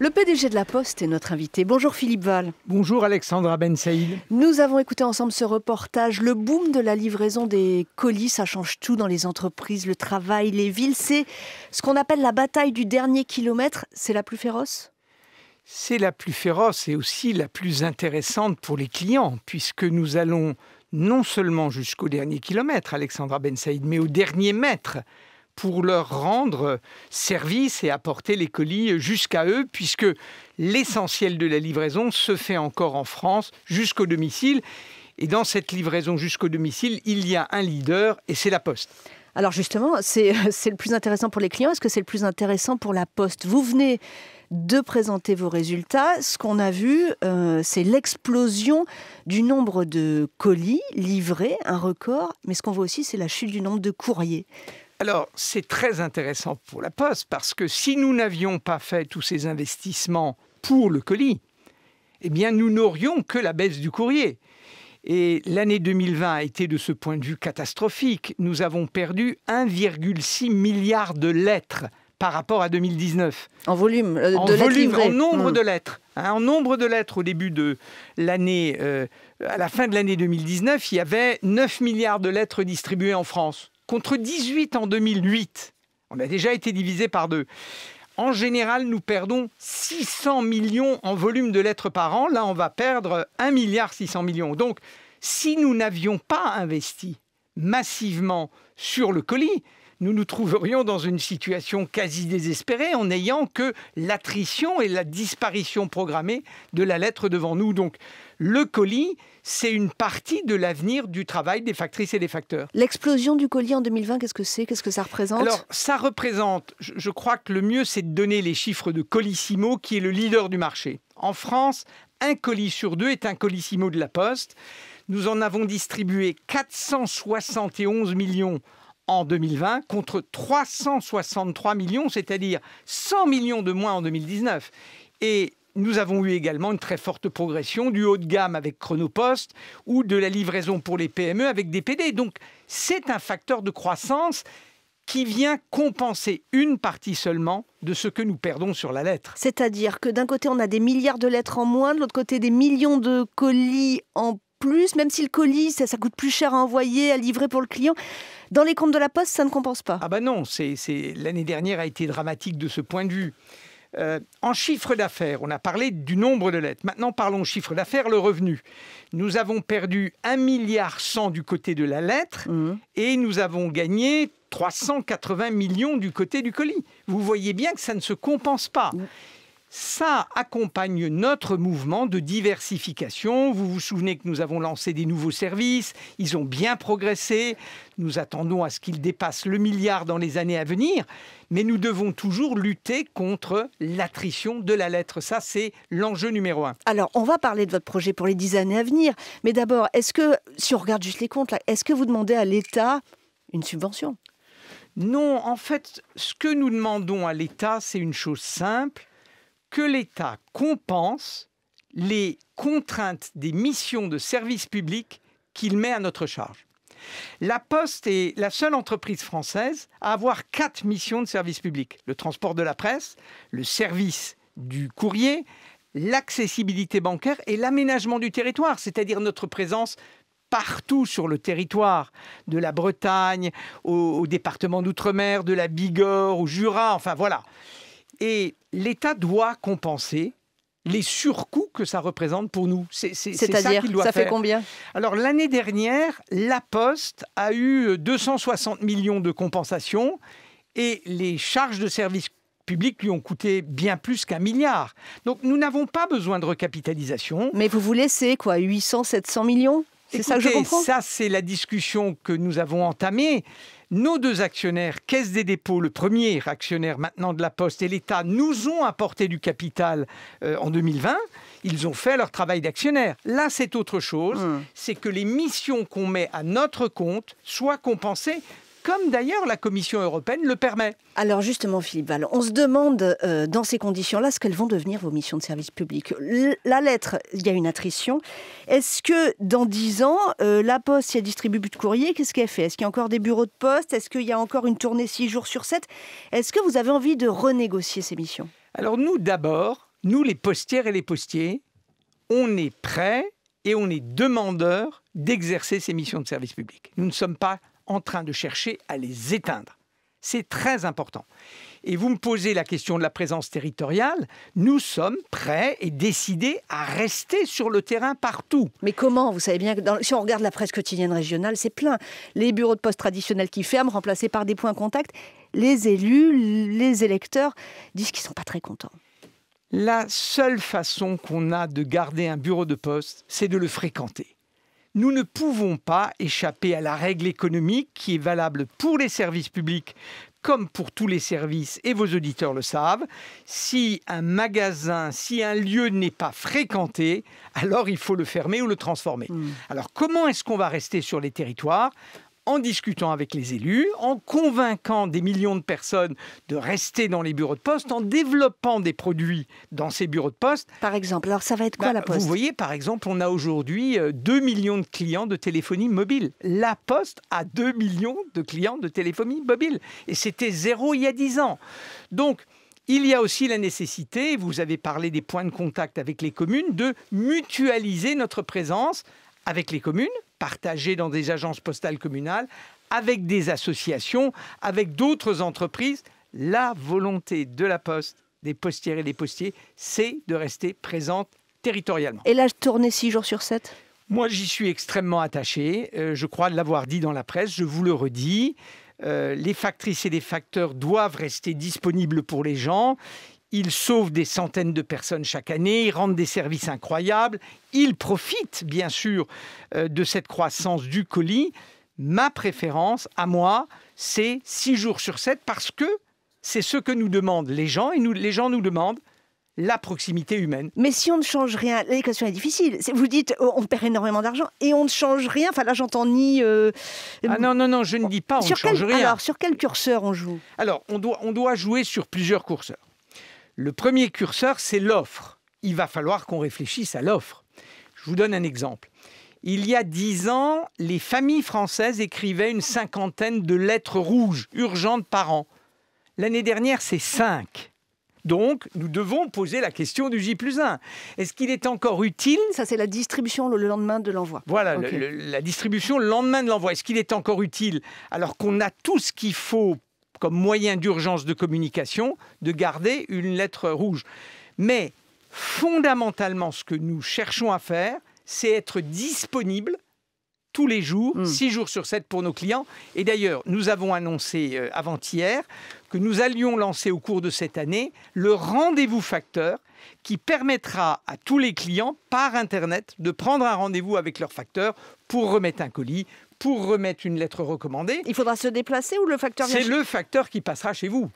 Le PDG de La Poste est notre invité. Bonjour Philippe Val. Bonjour Alexandra Bensaïd. Nous avons écouté ensemble ce reportage. Le boom de la livraison des colis, ça change tout dans les entreprises, le travail, les villes. C'est ce qu'on appelle la bataille du dernier kilomètre. C'est la plus féroce ? C'est la plus féroce et aussi la plus intéressante pour les clients, puisque nous allons non seulement jusqu'au dernier kilomètre, Alexandra Bensaïd, mais au dernier mètre, pour leur rendre service et apporter les colis jusqu'à eux, puisque l'essentiel de la livraison se fait encore en France jusqu'au domicile. Et dans cette livraison jusqu'au domicile, il y a un leader et c'est La Poste. Alors justement, c'est le plus intéressant pour les clients. Est-ce que c'est le plus intéressant pour La Poste? Vous venez de présenter vos résultats. Ce qu'on a vu, c'est l'explosion du nombre de colis livrés, un record. Mais ce qu'on voit aussi, c'est la chute du nombre de courriers. Alors, c'est très intéressant pour La Poste parce que si nous n'avions pas fait tous ces investissements pour le colis, eh bien, nous n'aurions que la baisse du courrier. Et l'année 2020 a été de ce point de vue catastrophique. Nous avons perdu 1,6 milliard de lettres par rapport à 2019. En volume, en nombre de lettres. Hein, en nombre de lettres au début de l'année, à la fin de l'année 2019, il y avait 9 milliards de lettres distribuées en France, contre 18 en 2008. On a déjà été divisé par deux. En général, nous perdons 600 millions en volume de lettres par an. Là, on va perdre 1,6 milliard. Donc, si nous n'avions pas investi massivement sur le colis, nous nous trouverions dans une situation quasi désespérée en n'ayant que l'attrition et la disparition programmée de la lettre devant nous. Donc, le colis, c'est une partie de l'avenir du travail des factrices et des facteurs. L'explosion du colis en 2020, qu'est-ce que c'est? Qu'est-ce que ça représente? Alors, ça représente, je crois que le mieux, c'est de donner les chiffres de Colissimo, qui est le leader du marché. En France, un colis sur deux est un Colissimo de La Poste. Nous en avons distribué 471 millions en 2020 contre 363 millions, c'est-à-dire 100 millions de moins en 2019. Et nous avons eu également une très forte progression du haut de gamme avec Chronopost ou de la livraison pour les PME avec DPD. Donc c'est un facteur de croissance qui vient compenser une partie seulement de ce que nous perdons sur la lettre. C'est-à-dire que d'un côté on a des milliards de lettres en moins, de l'autre côté des millions de colis en plus, même si le colis, ça coûte plus cher à envoyer, à livrer pour le client. Dans les comptes de La Poste, ça ne compense pas. Ah ben non, l'année dernière a été dramatique de ce point de vue. En chiffre d'affaires, on a parlé du nombre de lettres. Maintenant, parlons chiffre d'affaires, le revenu. Nous avons perdu 1,1 milliard du côté de la lettre et nous avons gagné 380 millions du côté du colis. Vous voyez bien que ça ne se compense pas. Ça accompagne notre mouvement de diversification. Vous vous souvenez que nous avons lancé des nouveaux services. Ils ont bien progressé. Nous attendons à ce qu'ils dépassent le milliard dans les années à venir. Mais nous devons toujours lutter contre l'attrition de la lettre. Ça, c'est l'enjeu numéro un. Alors, on va parler de votre projet pour les 10 années à venir. Mais d'abord, est-ce que, si on regarde juste les comptes, est-ce que vous demandez à l'État une subvention? Non, en fait, ce que nous demandons à l'État, c'est une chose simple. Que l'État compense les contraintes des missions de service public qu'il met à notre charge. La Poste est la seule entreprise française à avoir 4 missions de service public. Le transport de la presse, le service du courrier, l'accessibilité bancaire et l'aménagement du territoire, c'est-à-dire notre présence partout sur le territoire, de la Bretagne au département d'Outre-mer, de la Bigorre, au Jura, enfin voilà. Et l'État doit compenser les surcoûts que ça représente pour nous. C'est-à-dire, ça fait combien? Alors, l'année dernière, La Poste a eu 260 millions de compensations et les charges de service public lui ont coûté bien plus qu'un milliard. Donc, nous n'avons pas besoin de recapitalisation. Mais vous voulez, c'est quoi, 800, 700 millions? C'est ça que je comprends. Ça, c'est la discussion que nous avons entamée. Nos deux actionnaires, Caisse des dépôts, le premier actionnaire maintenant de La Poste et l'État, nous ont apporté du capital en 2020. Ils ont fait leur travail d'actionnaire. Là, c'est autre chose. C'est que les missions qu'on met à notre compte soient compensées, comme d'ailleurs la Commission européenne le permet. Alors justement, Philippe Val, on se demande dans ces conditions-là ce qu'elles vont devenir vos missions de service public. La lettre, il y a une attrition. Est-ce que dans 10 ans, La Poste, il y a distribué de courrier, qu'est-ce qu'elle fait? Est-ce qu'il y a encore des bureaux de poste? Est-ce qu'il y a encore une tournée 6 jours sur 7? Est-ce que vous avez envie de renégocier ces missions? Alors nous, d'abord, nous, les postières et les postiers, on est prêts et on est demandeurs d'exercer ces missions de service public. Nous ne sommes pas en train de chercher à les éteindre. C'est très important. Et vous me posez la question de la présence territoriale. Nous sommes prêts et décidés à rester sur le terrain partout. Mais comment? Vous savez bien que si on regarde la presse quotidienne régionale, c'est plein. Les bureaux de poste traditionnels qui ferment, remplacés par des points contact. Les élus, les électeurs disent qu'ils ne sont pas très contents. La seule façon qu'on a de garder un bureau de poste, c'est de le fréquenter. Nous ne pouvons pas échapper à la règle économique qui est valable pour les services publics comme pour tous les services, et vos auditeurs le savent. Si un magasin, si un lieu n'est pas fréquenté, alors il faut le fermer ou le transformer. Alors comment est-ce qu'on va rester sur les territoires ? En discutant avec les élus, en convainquant des millions de personnes de rester dans les bureaux de poste, en développant des produits dans ces bureaux de poste. Par exemple, alors ça va être quoi la Poste? Vous voyez, par exemple, on a aujourd'hui 2 millions de clients de téléphonie mobile. La Poste a 2 millions de clients de téléphonie mobile. Et c'était zéro il y a 10 ans. Donc, il y a aussi la nécessité, vous avez parlé des points de contact avec les communes, de mutualiser notre présence avec les communes, partagés dans des agences postales communales, avec des associations, avec d'autres entreprises. La volonté de la Poste, des postières et des postiers, c'est de rester présente territorialement. Et la tournée 6 jours sur 7 ? Moi, j'y suis extrêmement attaché. Je crois l'avoir dit dans la presse, je vous le redis. Les factrices et les facteurs doivent rester disponibles pour les gens. Ils sauvent des centaines de personnes chaque année, ils rendent des services incroyables, ils profitent bien sûr de cette croissance du colis. Ma préférence, à moi, c'est 6 jours sur 7 parce que c'est ce que nous demandent les gens et les gens nous demandent la proximité humaine. Mais si on ne change rien, l'équation est difficile. Vous dites on perd énormément d'argent et on ne change rien. Enfin là, j'entends ni... Ah non, non, non, je ne dis pas on ne change rien. Alors, sur quel curseur on joue? Alors, on doit jouer sur plusieurs curseurs. Le premier curseur, c'est l'offre. Il va falloir qu'on réfléchisse à l'offre. Je vous donne un exemple. Il y a 10 ans, les familles françaises écrivaient une cinquantaine de lettres rouges urgentes par an. L'année dernière, c'est 5. Donc, nous devons poser la question du J+1. Est-ce qu'il est encore utile? Ça, c'est la distribution le lendemain de l'envoi. Voilà, okay. La distribution le lendemain de l'envoi. Est-ce qu'il est encore utile alors qu'on a tout ce qu'il faut comme moyen d'urgence de communication, de garder une lettre rouge. Mais fondamentalement, ce que nous cherchons à faire, c'est être disponible tous les jours, 6 jours sur 7 pour nos clients. Et d'ailleurs, nous avons annoncé avant-hier que nous allions lancer au cours de cette année le rendez-vous facteur qui permettra à tous les clients par Internet de prendre un rendez-vous avec leur facteur pour remettre un colis, pour remettre une lettre recommandée. Il faudra se déplacer ou le facteur vient? C'est le facteur qui passera chez vous.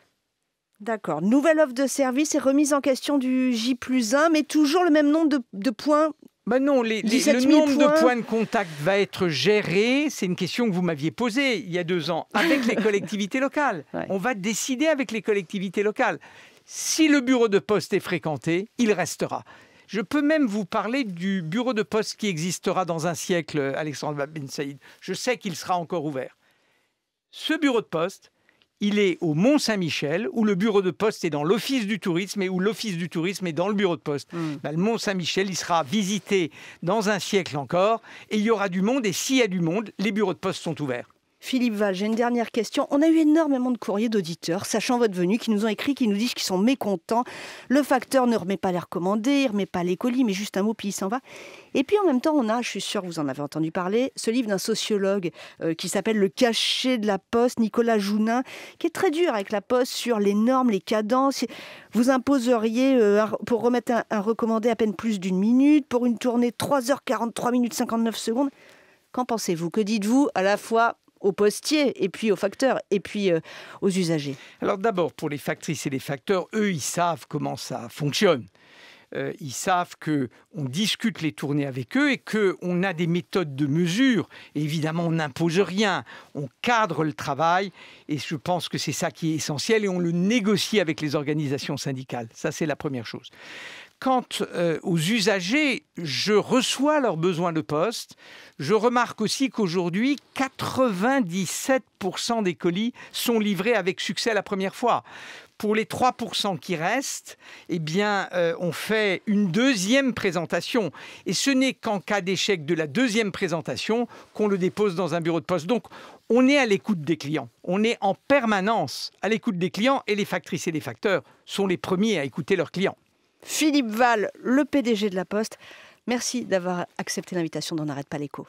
D'accord. Nouvelle offre de service et remise en question du J+1, mais toujours le même nombre de points. Ben non, le nombre de points de contact va être géré. C'est une question que vous m'aviez posée il y a 2 ans avec les collectivités locales. Ouais. On va décider avec les collectivités locales. Si le bureau de poste est fréquenté, il restera. Je peux même vous parler du bureau de poste qui existera dans un siècle, Alexandra Bensaïd. Je sais qu'il sera encore ouvert. Ce bureau de poste, il est au Mont-Saint-Michel, où le bureau de poste est dans l'office du tourisme et où l'office du tourisme est dans le bureau de poste. Ben, le Mont-Saint-Michel, il sera visité dans un siècle encore et il y aura du monde. Et s'il y a du monde, les bureaux de poste sont ouverts. Philippe Wahl, j'ai une dernière question. On a eu énormément de courriers d'auditeurs, sachant votre venue, qui nous ont écrit, qui nous disent qu'ils sont mécontents. Le facteur ne remet pas les recommandés, il ne remet pas les colis, mais juste un mot, puis il s'en va. Et puis en même temps, on a, je suis sûre que vous en avez entendu parler, ce livre d'un sociologue qui s'appelle « Le cachet de la poste », Nicolas Jounin, qui est très dur avec la poste sur les normes, les cadences. Vous imposeriez, pour remettre un recommandé, à peine plus d'1 minute, pour une tournée 3 h 43 min 59 s. Qu'en pensez-vous? Que dites-vous à la fois aux postiers, et puis aux facteurs, et puis aux usagers? Alors d'abord, pour les factrices et les facteurs, eux, ils savent comment ça fonctionne. Ils savent qu'on discute les tournées avec eux et qu'on a des méthodes de mesure. Et évidemment, on n'impose rien, on cadre le travail. Et je pense que c'est ça qui est essentiel. Et on le négocie avec les organisations syndicales. Ça, c'est la première chose. Quant aux usagers, je reçois leurs besoins de poste. Je remarque aussi qu'aujourd'hui, 97% des colis sont livrés avec succès la première fois. Pour les 3% qui restent, eh bien, on fait une deuxième présentation. Et ce n'est qu'en cas d'échec de la deuxième présentation qu'on le dépose dans un bureau de poste. Donc, on est à l'écoute des clients. On est en permanence à l'écoute des clients et les factrices et les facteurs sont les premiers à écouter leurs clients. Philippe Wahl, le PDG de La Poste, merci d'avoir accepté l'invitation d'On n'arrête pas l'écho.